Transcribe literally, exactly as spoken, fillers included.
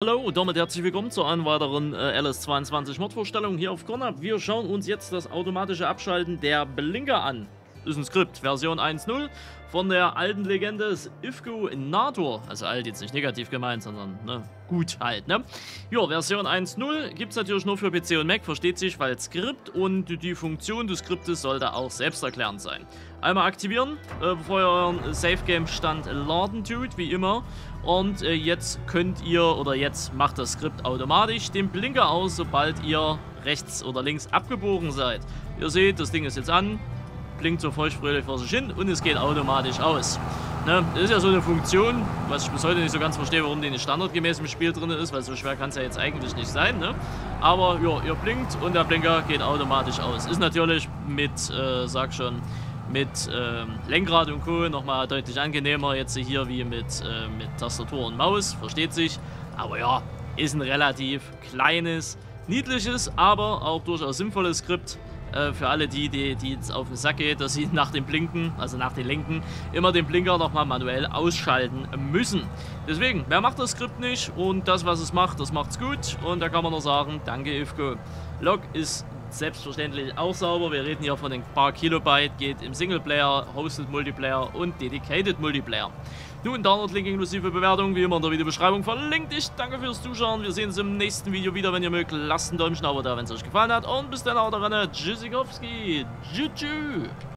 Hallo und damit herzlich willkommen zu einer weiteren äh, L S zweiundzwanzig Mod-Vorstellung hier auf CornHub. Wir schauen uns jetzt das automatische Abschalten der Blinker an. Ist ein Skript, Version eins punkt null von der alten Legende Ifko Nador. Also alt jetzt nicht negativ gemeint, sondern ne, gut halt. Ne? Ja, Version eins punkt null gibt es natürlich nur für P C und Mac, versteht sich, weil Skript und die Funktion des Skriptes sollte auch selbsterklärend sein. Einmal aktivieren, äh, bevor ihr euren Safe-Game-Stand laden tut, wie immer. Und äh, jetzt könnt ihr, oder jetzt macht das Skript automatisch den Blinker aus, sobald ihr rechts oder links abgebogen seid. Ihr seht, das Ding ist jetzt an, blinkt so feuchtfröhlich vor sich hin und es geht automatisch aus. Ne? Das ist ja so eine Funktion, was ich bis heute nicht so ganz verstehe, warum die nicht standardgemäß im Spiel drin ist, weil so schwer kann es ja jetzt eigentlich nicht sein. Ne? Aber ja, ihr blinkt und der Blinker geht automatisch aus. Ist natürlich mit, äh, sag schon, mit ähm, Lenkrad und Co. nochmal deutlich angenehmer jetzt hier wie mit, äh, mit Tastatur und Maus, versteht sich. Aber ja, ist ein relativ kleines, niedliches, aber auch durchaus sinnvolles Skript äh, für alle die, die, die jetzt auf den Sack geht, dass sie nach dem Blinken, also nach den Lenken, immer den Blinker nochmal manuell ausschalten müssen. Deswegen, wer macht das Skript nicht und das, was es macht, das macht's gut. Und da kann man nur sagen, danke Ifko. Log ist selbstverständlich auch sauber. Wir reden hier von ein paar Kilobyte, geht im Singleplayer, Hosted Multiplayer und Dedicated Multiplayer. Nun, Download-Link inklusive Bewertung, wie immer in der Videobeschreibung verlinkt. Ich danke fürs Zuschauen. Wir sehen uns im nächsten Video wieder. Wenn ihr mögt, lasst ein Däumchen, aber da, wenn es euch gefallen hat. Und bis dann, haut rein. Tschüssikowski. Tschüss.